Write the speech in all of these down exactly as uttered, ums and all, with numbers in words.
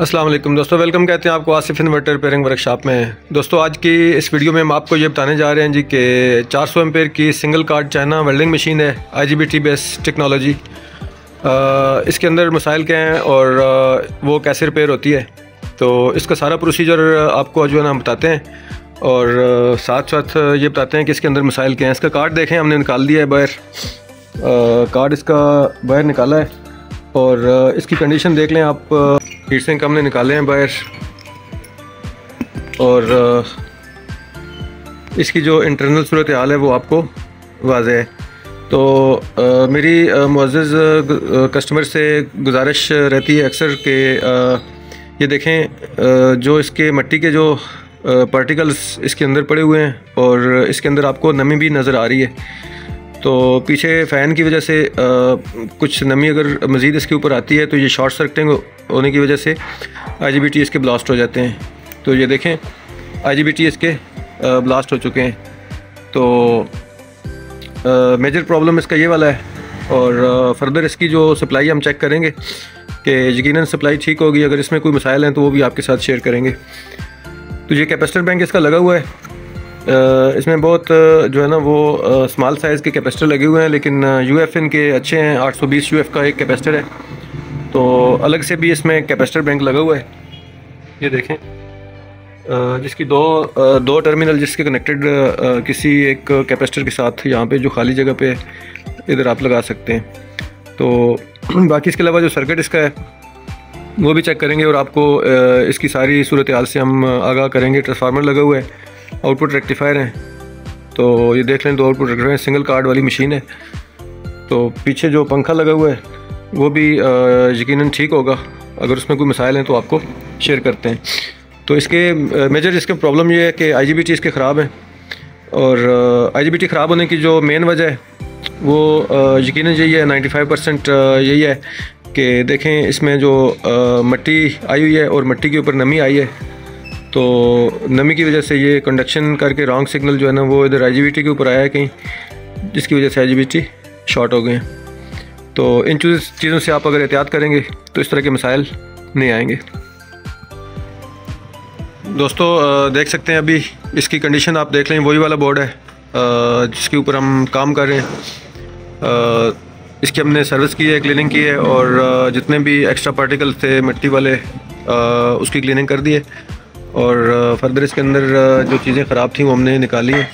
अस्सलाम वालेकुम दोस्तों, वेलकम कहते हैं आपको आसिफ इन्वर्टर रिपेयरिंग वर्कशॉप में। दोस्तों आज की इस वीडियो में हम आपको ये बताने जा रहे हैं जी कि चार सौ एम्पेयर की single card China welding machine है, आईजीबीटी बेस्ड टेक्नोलॉजी। इसके अंदर मसाइल क्या हैं और आ, वो कैसे रिपेयर होती है, तो इसका सारा प्रोसीजर आपको जो है ना हम बताते हैं और साथ साथ ये बताते हैं कि इसके अंदर मसाइल क्या हैं। इसका कार्ड देखें, हमने निकाल दिया है बाहर, कार्ड इसका बाहर निकाला है और इसकी कंडीशन देख लें आप। हीट सिंक हमने निकाले हैं बाहर और इसकी जो इंटरनल सूरत हाल है वो आपको वाज़े है। तो आ, मेरी मुअज़्ज़ज़ कस्टमर से गुजारिश रहती है अक्सर कि ये देखें आ, जो इसके मिट्टी के जो पार्टिकल्स इसके अंदर पड़े हुए हैं और इसके अंदर आपको नमी भी नज़र आ रही है, तो पीछे फ़ैन की वजह से आ, कुछ नमी अगर मज़ीद इसके ऊपर आती है तो ये शॉर्ट सर्किटिंग होने की वजह से आईजीबीटी इसके ब्लास्ट हो जाते हैं। तो ये देखें आईजीबीटी इसके ब्लास्ट हो चुके हैं। तो मेजर प्रॉब्लम इसका ये वाला है और आ, फर्दर इसकी जो सप्लाई हम चेक करेंगे कि यकीनन सप्लाई ठीक होगी। अगर इसमें कोई मसाइल हैं तो वो भी आपके साथ शेयर करेंगे। तो ये कैपेसिटर बैंक इसका लगा हुआ है, इसमें बहुत जो है ना वो स्मॉल साइज़ के कैपेसिटर लगे हुए हैं, लेकिन यूएफ इनके अच्छे हैं। आठ सौ बीस यूएफ का एक कैपेसिटर है, तो अलग से भी इसमें कैपेसिटर बैंक लगा हुआ है। ये देखें जिसकी दो दो टर्मिनल जिसके कनेक्टेड किसी एक कैपेसिटर के साथ यहाँ पे जो खाली जगह पे इधर आप लगा सकते हैं। तो बाकी इसके अलावा जो सर्किट इसका है वो भी चेक करेंगे और आपको इसकी सारी सूरत हाल से हम आगाह करेंगे। ट्रांसफार्मर लगा हुआ है, आउटपुट रेक्टिफायर हैं, तो ये देख लें दो आउटपुट रेक्टिफायर, सिंगल कार्ड वाली मशीन है। तो पीछे जो पंखा लगा हुआ है वो भी यकीनन ठीक होगा। अगर उसमें कोई मसाइल हैं तो आपको शेयर करते हैं। तो इसके मेजर इसके प्रॉब्लम ये है कि आईजीबीटी इसके ख़राब है और आईजीबीटी ख़राब होने की जो मेन वजह है वो यकीनन यही है, नाइन्टी फाइव परसेंट यही है कि देखें इसमें जो मिट्टी आई हुई है और मिट्टी के ऊपर नमी आई है, तो नमी की वजह से ये कंडक्शन करके रॉन्ग सिग्नल जो है ना वो इधर आईजीबीटी के ऊपर आया है कहीं, जिसकी वजह से आईजीबीटी शॉर्ट हो गए हैं। तो इन चीज़ों से आप अगर एहतियात करेंगे तो इस तरह के मसाइल नहीं आएंगे। दोस्तों देख सकते हैं अभी इसकी कंडीशन आप देख लें, वही वाला बोर्ड है जिसके ऊपर हम काम कर रहे हैं। इसकी हमने सर्विस की है, क्लीनिंग की है और जितने भी एक्स्ट्रा पार्टिकल थे मिट्टी वाले उसकी क्लीनिंग कर दी है और फर्दर इसके अंदर जो चीज़ें ख़राब थी वो हमने निकाली है।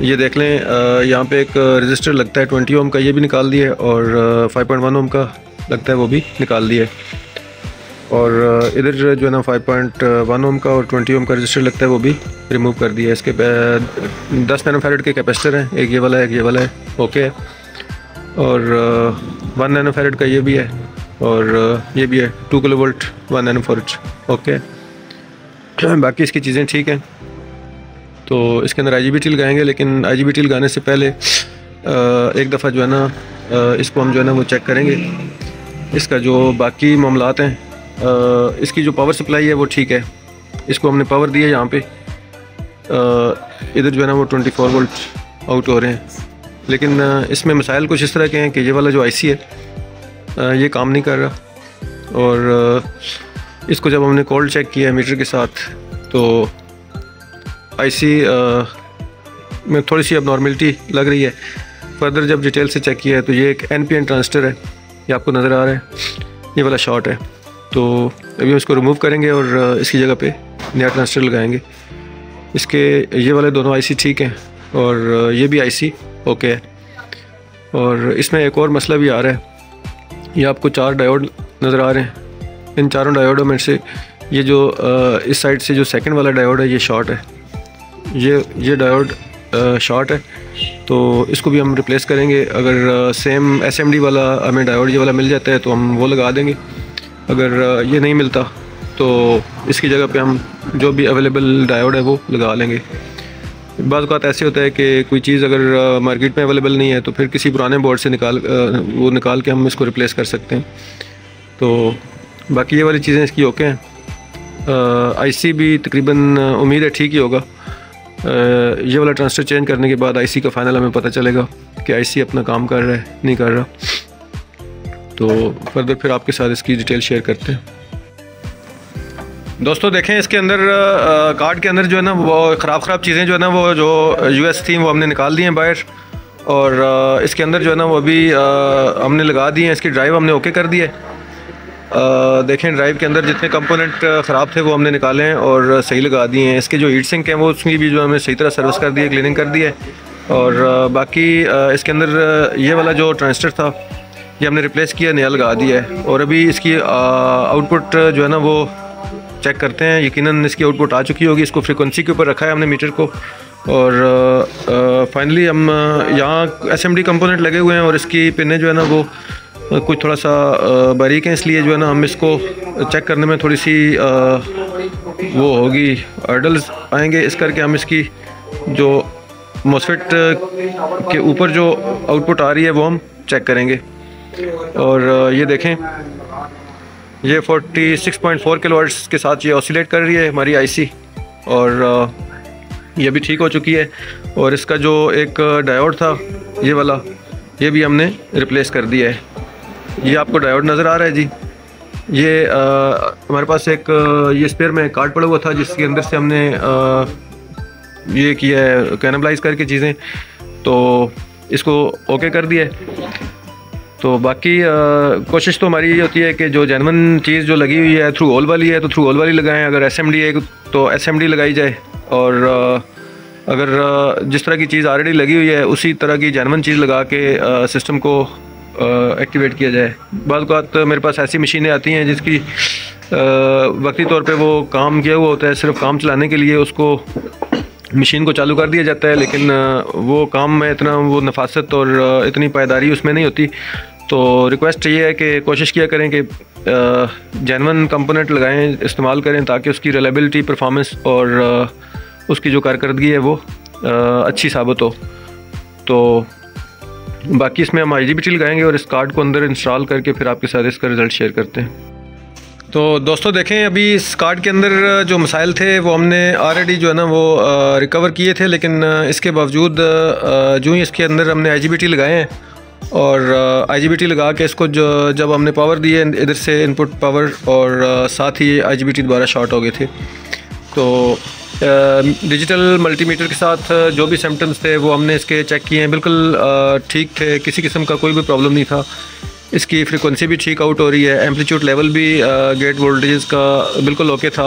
ये देख लें यहाँ पे एक रजिस्टर लगता है ट्वेंटी ओम का, ये भी निकाल दिया है और फाइव पॉइंट वन ओम का लगता है वो भी निकाल दिया है और इधर जो है ना फाइव पॉइंट वन ओम का और ट्वेंटी ओम का रजिस्टर लगता है वो भी रिमूव कर दिया है। इसके दस नैनोफैरड के कैपेसिटर हैं, एक ये वाला है एक ये वाला है, ओके है, और वन नैनोफैरड का ये भी है और ये भी है, two kilovolt one nanofarad, okay. बाकी इसकी चीज़ें ठीक हैं। तो इसके अंदर आईजीबीटी लगाएंगे, लेकिन आईजीबीटी लगाने से पहले एक दफ़ा जो है ना इसको हम जो है ना वो चेक करेंगे, इसका जो बाकी मामलात हैं। इसकी जो पावर सप्लाई है वो ठीक है, इसको हमने पावर दी है यहाँ पे, इधर जो है ना वो चौबीस वोल्ट आउट हो रहे हैं, लेकिन इसमें मसाइल कुछ इस तरह के हैं कि ये वाला जो आई सी है ये काम नहीं कर रहा और इसको जब हमने कोल्ड चेक किया मीटर के साथ तो आईसी में थोड़ी सी अबनॉर्मलिटी लग रही है। फर्दर जब डिटेल से चेक किया है तो ये एक एनपीएन ट्रांजिस्टर है, ये आपको नज़र आ रहा है, ये वाला शॉर्ट है। तो अभी हम इसको रिमूव करेंगे और इसकी जगह पे नया ट्रांजिस्टर लगाएंगे। इसके ये वाले दोनों आईसी ठीक हैं और ये भी आईसी ओके है। और इसमें एक और मसला भी आ रहा है, ये आपको चार डायोड नज़र आ रहे हैं, इन चारों डायोडों में से ये जो इस साइड से जो सेकंड वाला डायोड है ये शॉर्ट है, ये ये डायोड शॉर्ट है, तो इसको भी हम रिप्लेस करेंगे। अगर सेम एसएमडी वाला हमें डायोड ये वाला मिल जाता है तो हम वो लगा देंगे, अगर ये नहीं मिलता तो इसकी जगह पे हम जो भी अवेलेबल डायोड है वो लगा लेंगे। बाज़ औक़ात ऐसे होता है कि कोई चीज़ अगर मार्केट में अवेलेबल नहीं है तो फिर किसी पुराने बोर्ड से निकाल वो निकाल के हम इसको रिप्लेस कर सकते हैं। तो बाकी ये वाली चीज़ें इसकी ओके हैं। आईसी भी तकरीबन उम्मीद है ठीक ही होगा। आ, ये वाला ट्रांजिस्टर चेंज करने के बाद आईसी का फाइनल हमें पता चलेगा कि आईसी अपना काम कर रहा है नहीं कर रहा। तो फर्दर फिर आपके साथ इसकी डिटेल शेयर करते हैं। दोस्तों देखें इसके अंदर कार्ड के अंदर जो है ना वो ख़राब ख़राब चीज़ें जो है ना वो जो यूएस थी वो हमने निकाल दी हैं बाहर, और आ, इसके अंदर जो है ना वो अभी आ, हमने लगा दी हैं। इसकी ड्राइव हमने ओके कर दी है। आ, देखें ड्राइव के अंदर जितने कंपोनेंट ख़राब थे वो हमने निकाले हैं और सही लगा दिए हैं। इसके जो हीट सिंक हैं वो उसकी भी जो हमने सही तरह सर्विस कर दी है, क्लीनिंग कर दी है। और आ, बाकी आ, इसके अंदर ये वाला जो ट्रांजिस्टर था ये हमने रिप्लेस किया, नया लगा दिया है। और अभी इसकी आउटपुट जो है ना वो चेक करते हैं। यकीनन इसकी आउटपुट आ चुकी होगी। इसको फ्रीक्वेंसी के ऊपर रखा है हमने मीटर को, और फाइनली हम यहाँ एसएमडी कंपोनेंट लगे हुए हैं और इसकी पिनें जो है ना वो कुछ थोड़ा सा बारीक हैं, इसलिए जो है ना हम इसको चेक करने में थोड़ी सी आ, वो होगी, हर्डल्स आएंगे। इस करके हम इसकी जो मॉस्फेट के ऊपर जो आउटपुट आ रही है वो हम चेक करेंगे। और ये देखें ये छियालीस पॉइंट चार किलोवाट्स के साथ ये ऑसिलेट कर रही है हमारी आईसी, और ये भी ठीक हो चुकी है। और इसका जो एक डायोड था ये वाला, ये भी हमने रिप्लेस कर दिया है। ये आपको डायोड नज़र आ रहा है जी। ये आ, हमारे पास एक ये स्पेयर में कार्ड पड़ा हुआ था जिसके अंदर से हमने आ, ये किया है कैनबलाइज करके चीज़ें, तो इसको ओके कर दिया है। तो बाकी आ, कोशिश तो हमारी ये होती है कि जो जेनवन चीज़ जो लगी हुई है थ्रू होल वाली है तो थ्रू होल वाली लगाएं। अगर एसएमडी है तो एसएमडी लगाई जाए, और आ, अगर आ, जिस तरह की चीज़ ऑलरेडी लगी हुई है उसी तरह की जेनवन चीज़ लगा के आ, सिस्टम को आ, एक्टिवेट किया जाए। बात मेरे पास ऐसी मशीनें आती हैं जिसकी वक्ती तौर पर वो काम किया हुआ होता है, सिर्फ काम चलाने के लिए उसको मशीन को चालू कर दिया जाता है, लेकिन वो काम में इतना वो नफासत और इतनी पायदारी उसमें नहीं होती। तो रिक्वेस्ट ये है कि कोशिश किया करें कि जेन्युइन कंपोनेंट लगाएं, इस्तेमाल करें, ताकि उसकी रिलायबिलिटी, परफॉर्मेंस और उसकी जो कारकर्दगी है वो अच्छी साबित हो। तो बाकी इसमें हम आईजीबीटी लगाएंगे और इस कार्ड को अंदर इंस्टॉल करके फिर आपके साथ इसका रिज़ल्ट शेयर करते हैं। तो दोस्तों देखें अभी इस कार्ड के अंदर जो मसाइल थे वो हमने ऑलरेडी जो है ना वो रिकवर किए थे, लेकिन इसके बावजूद जो ही इसके अंदर हमने आईजीबीटी लगाए हैं, और आईजीबीटी लगा के इसको जो जब हमने पावर दिए इधर से इनपुट पावर, और साथ ही आईजीबीटी दोबारा शॉर्ट हो गए थे। तो डिजिटल मल्टीमीटर के साथ जो भी सिम्टम्स थे वो हमने इसके चेक किए हैं, बिल्कुल ठीक थे, किसी किस्म का कोई भी प्रॉब्लम नहीं था। इसकी फ्रीक्वेंसी भी ठीक आउट हो रही है, एम्पलीट्यूड लेवल भी आ, गेट वोल्टेज का बिल्कुल ओके था,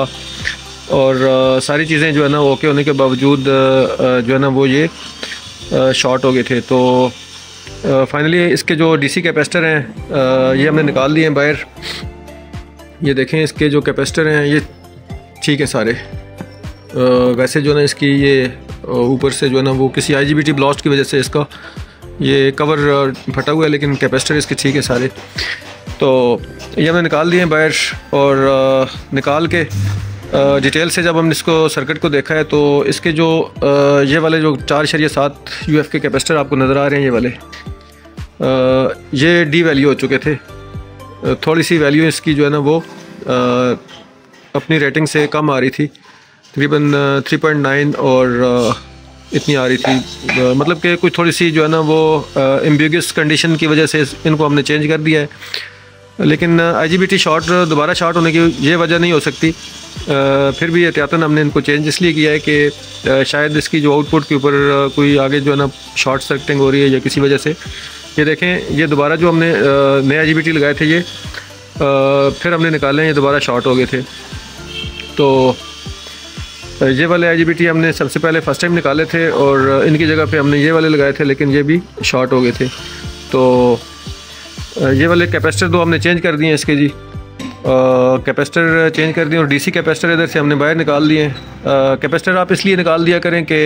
और आ, सारी चीज़ें जो है ना ओके होने के बावजूद आ, जो है ना वो ये शॉर्ट हो गए थे। तो फाइनली इसके जो डीसी कैपेसिटर हैं आ, ये हमने निकाल लिए हैं बाहर। ये देखें इसके जो कैपेसिटर हैं ये ठीक है सारे। आ, वैसे जो है ना इसकी ये ऊपर से जो है ना वो किसी आईजीबीटी ब्लास्ट की वजह से इसका ये कवर फटा हुआ है, लेकिन कैपेसिटर इसके ठीक है सारे। तो ये हमने निकाल दिए हैं बाहर, और निकाल के डिटेल से जब हम इसको सर्किट को देखा है तो इसके जो ये वाले जो चार शरिया सात यू एफ़ के कैपेसिटर आपको नज़र आ रहे हैं, ये वाले ये डी वैल्यू हो चुके थे। थोड़ी सी वैल्यू इसकी जो है ना वो अपनी रेटिंग से कम आ रही थी, तकरीबन थ्री पॉइंट नाइन और इतनी आ रही थी, मतलब कि कुछ थोड़ी सी जो है ना वो एम्बिगस कंडीशन की वजह से इनको हमने चेंज कर दिया है। लेकिन आईजीबीटी शॉर्ट दोबारा शॉर्ट होने की ये वजह नहीं हो सकती, आ, फिर भी एहतियातन हमने इनको चेंज इसलिए किया है कि शायद इसकी जो आउटपुट के ऊपर कोई आगे जो है ना शॉर्ट सर्किटिंग हो रही है या किसी वजह से। ये देखें ये दोबारा जो हमने नए आईजीबीटी लगाए थे ये आ, फिर हमने निकाले, ये दोबारा शॉर्ट हो गए थे। तो ये वाले आईजीबीटी हमने सबसे पहले फ़र्स्ट टाइम निकाले थे और इनकी जगह पे हमने ये वाले लगाए थे, लेकिन ये भी शॉर्ट हो गए थे। तो ये वाले कैपेसिटर दो हमने चेंज कर दिए इसके जी, कैपेसिटर चेंज कर दिए और डीसी कैपेसिटर इधर से हमने बाहर निकाल दिए। कैपेसिटर आप इसलिए निकाल दिया करें कि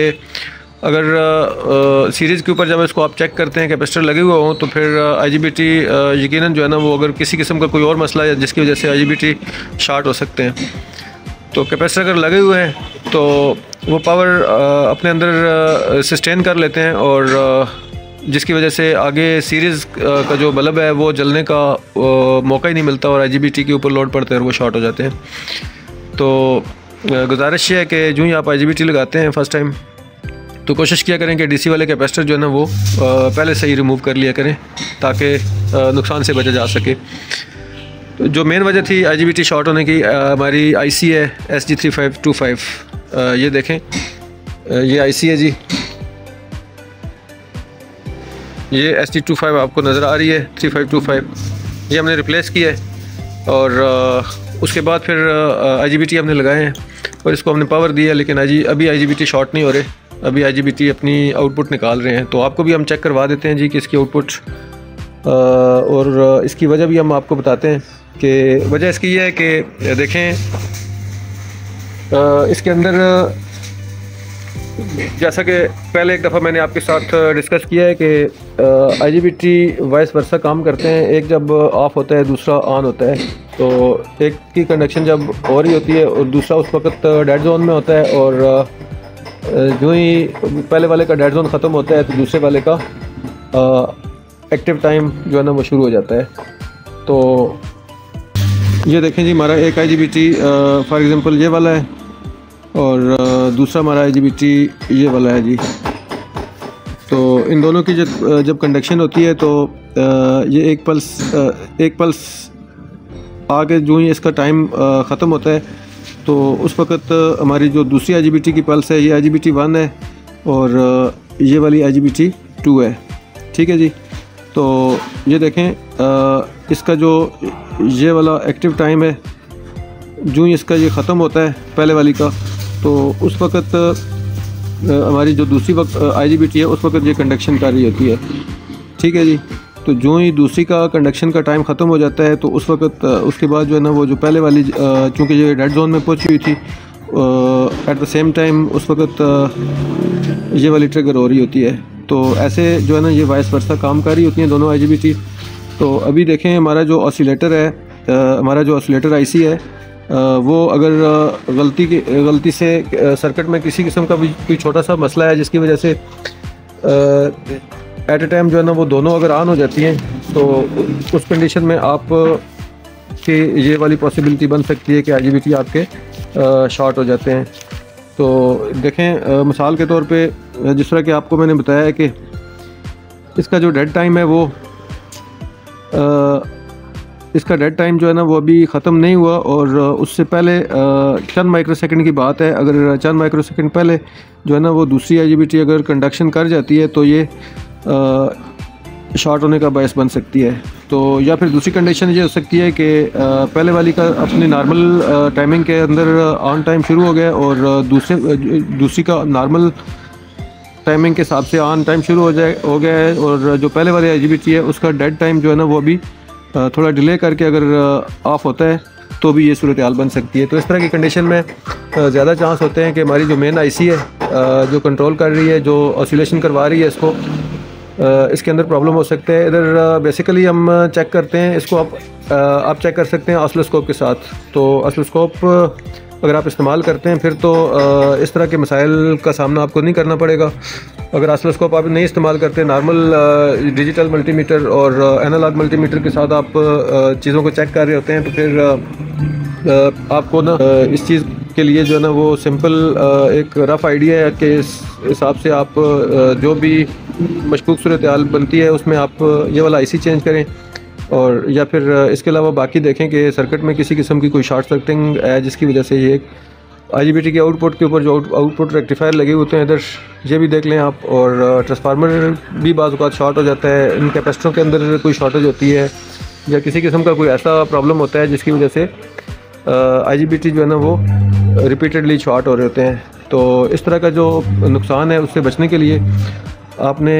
अगर सीरीज़ के ऊपर जब इसको आप चेक करते हैं कैपेसिटर लगे हुए हों तो फिर आईजीबीटी यकीनन जो है ना वो अगर किसी किस्म का कोई और मसला है जिसकी वजह से आईजीबीटी शॉर्ट हो सकते हैं। तो कैपेसिटर अगर लगे हुए हैं तो वो पावर अपने अंदर सस्टेन कर लेते हैं, और जिसकी वजह से आगे सीरीज़ का जो बल्ब है वो जलने का मौका ही नहीं मिलता, और आईजीबीटी के ऊपर लोड पड़ते हैं और वो शॉर्ट हो जाते हैं। तो गुजारिश ये है कि जो ही आप आईजीबीटी लगाते हैं फ़र्स्ट टाइम तो कोशिश किया करें कि डीसी वाले कैपेसिटर जो है ना वो पहले से ही रिमूव कर लिया करें ताकि नुकसान से बचा जा सके। तो जो मेन वजह थी आईजीबीटी शॉर्ट होने की, हमारी आईसी है S G three five two five, ये देखें ये आईसी है जी, ये एस जी टू फाइव आपको नज़र आ रही है थ्री फाइव टू फाइव, ये हमने रिप्लेस किया है। और उसके बाद फिर आईजीबीटी हमने लगाए हैं और इसको हमने पावर दिया, लेकिन आई जी अभी आईजीबीटी शॉर्ट नहीं हो रहे, अभी आईजीबीटी अपनी आउटपुट निकाल रहे हैं। तो आपको भी हम चेक करवा देते हैं जी कि इसकी आउटपुट, और इसकी वजह भी हम आपको बताते हैं कि वजह इसकी यह है कि देखें इसके अंदर, जैसा कि पहले एक दफ़ा मैंने आपके साथ डिस्कस किया है कि आईजीबीटी वाइस वर्सा काम करते हैं, एक जब ऑफ होता है दूसरा ऑन होता है। तो एक की कंडक्शन जब हो रही होती है और दूसरा उस वक्त डेड जोन में होता है, और जो ही पहले वाले का डेड जोन ख़त्म होता है तो दूसरे वाले का एक्टिव टाइम जो है ना वो शुरू हो जाता है। तो ये देखें जी, हमारा एक आईजीबीटी फॉर एग्ज़ाम्पल ये वाला है और दूसरा हमारा आईजीबीटी ये वाला है जी। तो इन दोनों की जब जब कंडक्शन होती है तो ये एक पल्स एक पल्स आगे जो ही इसका टाइम ख़त्म होता है तो उस वक़्त हमारी जो दूसरी आईजीबीटी की पल्स है, ये आईजीबीटी वन है और ये वाली आईजीबीटी टू है, ठीक है जी। तो ये देखें आ, इसका जो ये वाला एक्टिव टाइम है, जो ही इसका ये ख़त्म होता है पहले वाली का, तो उस वक़्त हमारी जो दूसरी वक्त आईजीबीटी है उस वक़्त ये कंडक्शन कर रही होती है, ठीक है जी। तो जो ही दूसरी का कंडक्शन का टाइम ख़त्म हो जाता है तो उस वक़्त उसके बाद जो है ना वो जो पहले वाली, चूँकि ये डेड जोन में पहुँची हुई थी, एट द सेम टाइम उस वक़्त ये वाली ट्रिगर हो रही होती है। तो ऐसे जो है ना ये वाइस वर्सा काम कर रही होती हैं दोनों आईजीबीटी। तो अभी देखें हमारा जो ऑसिलेटर है, हमारा जो ऑसिलेटर आईसी है, आ, वो अगर गलती की गलती से सर्किट में किसी किस्म का भी कोई छोटा सा मसला है जिसकी वजह से एट ए टाइम जो है ना वो दोनों अगर ऑन हो जाती हैं तो उस कंडीशन में आप की ये वाली पॉसिबिलिटी बन सकती है कि आईजीबीटी आपके शॉर्ट हो जाते हैं। तो देखें मिसाल के तौर पे जिस तरह कि आपको मैंने बताया है कि इसका जो डेड टाइम है वो आ, इसका डेड टाइम जो है ना वो अभी ख़त्म नहीं हुआ, और उससे पहले चंद माइक्रो सेकंड की बात है, अगर चंद माइक्रो सेकंड पहले जो है ना वो दूसरी आईजीबीटी अगर कंडक्शन कर जाती है तो ये शॉर्ट होने का बायस बन सकती है। तो या फिर दूसरी कंडीशन ये हो सकती है कि पहले वाली का अपने नॉर्मल टाइमिंग के अंदर ऑन टाइम शुरू हो गया और दूसरे दूसरी का नॉर्मल टाइमिंग के हिसाब से ऑन टाइम शुरू हो जाए हो गया है, और जो पहले वाली आईजीबीटी है उसका डेड टाइम जो है ना वो अभी थोड़ा डिले करके अगर ऑफ होता है तो भी ये सूरत हाल बन सकती है। तो इस तरह की कंडीशन में ज़्यादा चांस होते हैं कि हमारी जो मेन आईसी है जो कंट्रोल कर रही है, जो ऑसिलेशन करवा रही है, इसको इसके अंदर प्रॉब्लम हो सकते हैं। इधर बेसिकली हम चेक करते हैं इसको, आप आप चेक कर सकते हैं ऑसिलोस्कोप के साथ। तो ऑसिलोस्कोप अगर आप इस्तेमाल करते हैं फिर तो इस तरह के मसाइल का सामना आपको नहीं करना पड़ेगा। अगर ऑसिलोस्कोप आप नहीं इस्तेमाल करते, नॉर्मल डिजिटल मल्टीमीटर और एनालॉग मल्टीमीटर के साथ आप चीज़ों को चेक कर रहे होते हैं, तो फिर आपको ना इस चीज़ के लिए जो है ना वो सिंपल एक रफ़ आइडिया है कि इस हिसाब से आप जो भी मशकूक सूरत हाल बनती है उसमें आप ये वाला आईसी चेंज करें। और या फिर इसके अलावा बाकी देखें कि सर्किट में किसी किस्म की कोई शॉर्ट सर्किटिंग है जिसकी वजह से ये आईजीबीटी के आउटपुट के ऊपर जो आउटपुट रेक्टिफायर लगे होते हैं, इधर ये भी देख लें आप। और ट्रांसफार्मर भी बाज़ औक़ात शॉर्ट हो जाता है, इन कैपेसिटरों के अंदर कोई शॉर्टेज होती है या किसी किस्म का कोई ऐसा प्रॉब्लम होता है जिसकी वजह से आईजीबीटी जो है ना वो रिपीटेडली शॉर्ट हो रहे होते हैं। तो इस तरह का जो नुकसान है उससे बचने के लिए आपने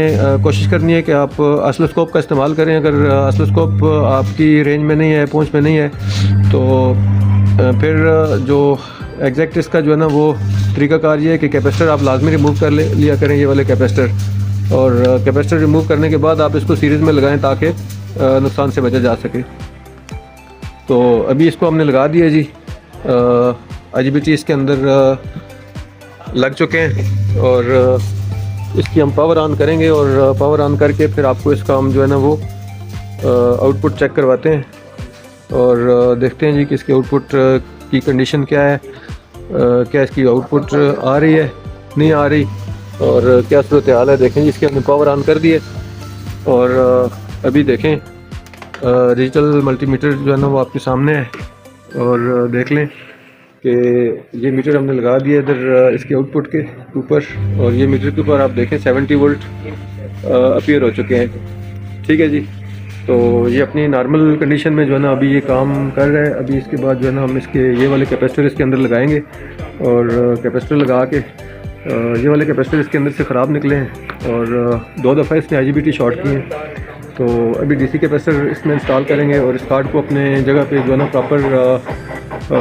कोशिश करनी है कि आप ऑसिलोस्कोप का इस्तेमाल करें। अगर ऑसिलोस्कोप आपकी रेंज में नहीं है, पहुंच में नहीं है, तो फिर जो एग्जैक्ट इसका जो है ना वो तरीकाकार ये है कि कैपेसिटर आप लाजमी रिमूव कर ले लिया करें, ये वाले कैपेसिटर, और कैपेसिटर रिमूव करने के बाद आप इसको सीरीज़ में लगाएँ ताकि नुकसान से बचा जा सके। तो अभी इसको हमने लगा दिया जी, आईजीबीटी इसके अंदर लग चुके हैं और इसकी हम पावर ऑन करेंगे, और पावर ऑन करके फिर आपको इसका हम जो है ना वो आउटपुट चेक करवाते हैं और देखते हैं जी कि इसके आउटपुट की कंडीशन क्या है, क्या इसकी आउटपुट आ रही है नहीं आ रही और क्या सूरत हाल है। देखें जी, इसके हमने पावर ऑन कर दिए और अभी देखें डिजिटल मल्टीमीटर जो है ना वो आपके सामने है और देख लें कि ये मीटर हमने लगा दिया इधर इसके आउटपुट के ऊपर और ये मीटर के ऊपर आप देखें सेवेंटी वोल्ट अपीयर हो चुके हैं। ठीक है जी, तो ये अपनी नॉर्मल कंडीशन में जो है ना अभी ये काम कर रहा है। अभी इसके बाद जो है ना हम इसके ये वाले कैपेसिटर इसके अंदर लगाएंगे और कैपेसिटर लगा के ये वाले कैपेसिटर इसके अंदर से ख़राब निकले हैं और दो दफ़ा इसने I G B T short किए हैं। तो अभी डीसी कैपेसिटर इसमें इंस्टॉल करेंगे और इस कार्ड को अपने जगह पे जो है ना प्रॉपर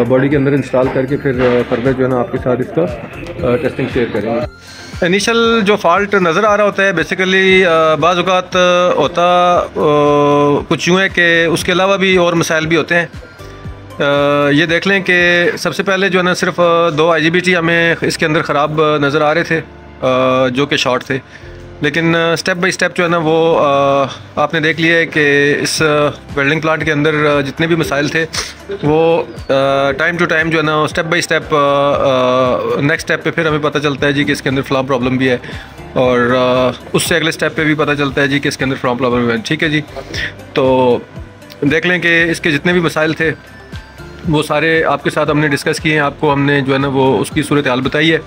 बॉडी के अंदर इंस्टॉल करके फिर फर्दर जो है ना आपके साथ इसका टेस्टिंग शेयर करेंगे। इनिशियल जो फॉल्ट नज़र आ रहा होता है बेसिकली बाज़ औक़ात होता कुछ यूँ है कि उसके अलावा भी और मसाइल भी होते हैं। ये देख लें कि सबसे पहले जो है ना सिर्फ दो आई जी बी टी हमें इसके अंदर ख़राब नज़र आ रहे थे जो कि शॉर्ट थे, लेकिन स्टेप बाय स्टेप जो है ना वो आपने देख लिया है कि इस वेल्डिंग प्लांट के अंदर जितने भी मसाइल थे वो टाइम टू टाइम जो है ना step by step next step पे फिर हमें पता चलता है जी कि इसके अंदर फ्लॉम प्रॉब्लम भी है और उससे अगले स्टेप पे भी पता चलता है जी कि इसके अंदर फ्लॉम प्रॉब्लम भी है। ठीक है जी, तो देख लें कि इसके जितने भी मसाइल थे वो सारे आपके साथ हमने डिस्कस किए हैं। आपको हमने जो है ना वो उसकी सूरत हाल बताई है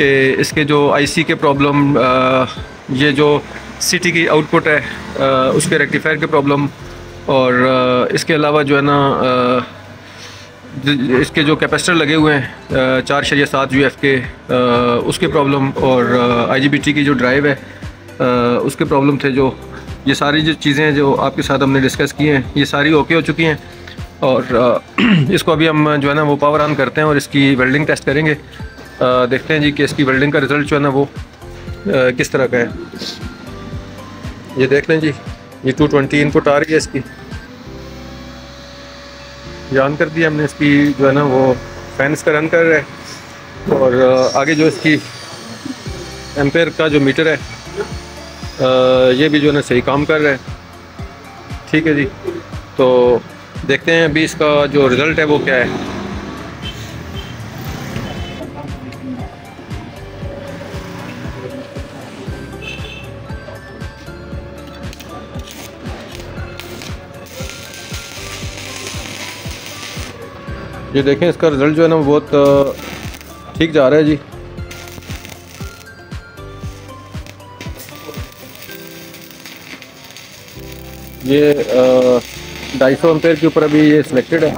कि इसके जो आई सी के प्रॉब्लम, ये जो सिटी की आउटपुट है आ, उसके रेक्टिफायर के प्रॉब्लम और आ, इसके अलावा जो है ना आ, इसके जो कैपेसिटर लगे हुए हैं चार शरिया सात यू एफ के आ, उसके प्रॉब्लम और आई जी बी टी की जो ड्राइव है आ, उसके प्रॉब्लम थे। जो ये सारी जो चीज़ें हैं जो आपके साथ हमने डिस्कस की हैं ये सारी ओके हो चुकी हैं और आ, इसको अभी हम जो है ना वो पावर ऑन करते हैं और इसकी वेल्डिंग टेस्ट करेंगे। आ, देखते हैं जी कि इसकी वेल्डिंग का रिज़ल्ट जो है ना वो Uh, किस तरह का है। ये देख लें जी, ये टू ट्वेंटी इनपुट आ रही है इसकी। ये ऑन कर दिया हमने, इसकी जो है ना वो फैन इसका रन कर रहा है और आगे जो इसकी एम्पेयर का जो मीटर है ये भी जो है ना सही काम कर रहा है। ठीक है जी, तो देखते हैं अभी इसका जो रिज़ल्ट है वो क्या है। ये देखें इसका रिज़ल्ट जो है ना बहुत ठीक जा रहा है जी। ये ढाई सौ एम्पेयर के ऊपर अभी ये सिलेक्टेड है,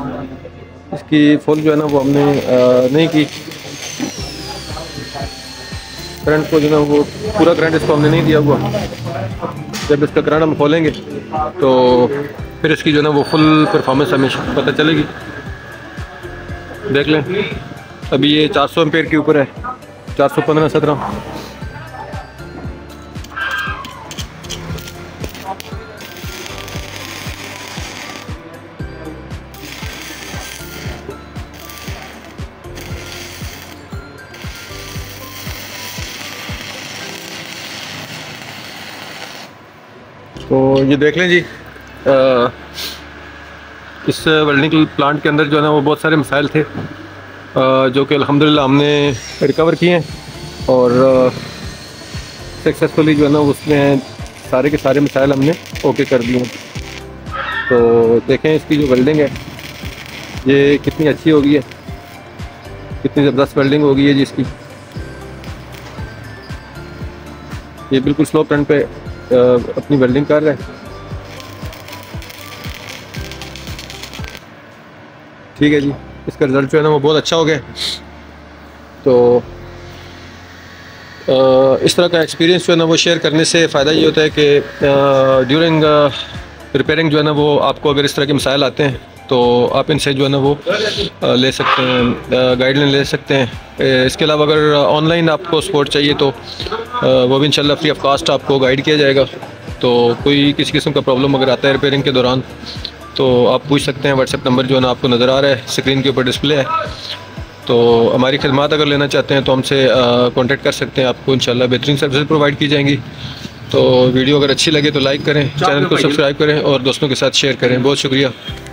इसकी फुल जो है ना वो हमने आ, नहीं की। करंट को जो है ना वो पूरा करंट इसको हमने नहीं दिया हुआ। जब इसका करंट हम खोलेंगे तो फिर इसकी जो है ना वो फुल परफॉर्मेंस हमें पता चलेगी। देख लें अभी ये चार सौ एम्पेयर के ऊपर है, चार सौ पंद्रह सत्रह तो ये देख लें जी। आ, इस वेल्डिंग प्लांट के अंदर जो है ना वो बहुत सारे मसाइल थे जो कि अल्हम्दुलिल्लाह हमने रिकवर किए हैं और सक्सेसफुली जो है ना उसमें सारे के सारे मसाइल हमने ओके कर दिए। तो देखें इसकी जो वेल्डिंग है ये कितनी अच्छी हो गई है, कितनी ज़बरदस्त वेल्डिंग हो गई है जी इसकी। ये बिल्कुल स्लो करंट पे अपनी वेल्डिंग कर रहा है। ठीक है जी, इसका रिज़ल्ट जो है ना वो बहुत अच्छा हो गया। तो आ, इस तरह का एक्सपीरियंस जो है ना वो शेयर करने से फ़ायदा ये होता है कि ड्यूरिंग रिपेयरिंग जो है ना वो आपको अगर इस तरह के मसाइल आते हैं तो आप इनसे जो है ना वो आ, ले सकते हैं, गाइडलाइन ले सकते हैं। इसके अलावा अगर ऑनलाइन आपको सपोर्ट चाहिए तो आ, वो भी इंशाल्लाह फ्री ऑफ कास्ट आपको गाइड किया जाएगा। तो कोई किसी किस्म का प्रॉब्लम अगर आता है रिपेयरिंग के दौरान तो आप पूछ सकते हैं। व्हाट्सएप नंबर जो है ना आपको नज़र आ रहा है, स्क्रीन के ऊपर डिस्प्ले है। तो हमारी खिदमत अगर लेना चाहते हैं तो हमसे कांटेक्ट कर सकते हैं, आपको इंशाल्लाह बेहतरीन सर्विसेज प्रोवाइड की जाएंगी। तो वीडियो अगर अच्छी लगे तो लाइक करें, चैनल को सब्सक्राइब करें और दोस्तों के साथ शेयर करें। बहुत शुक्रिया।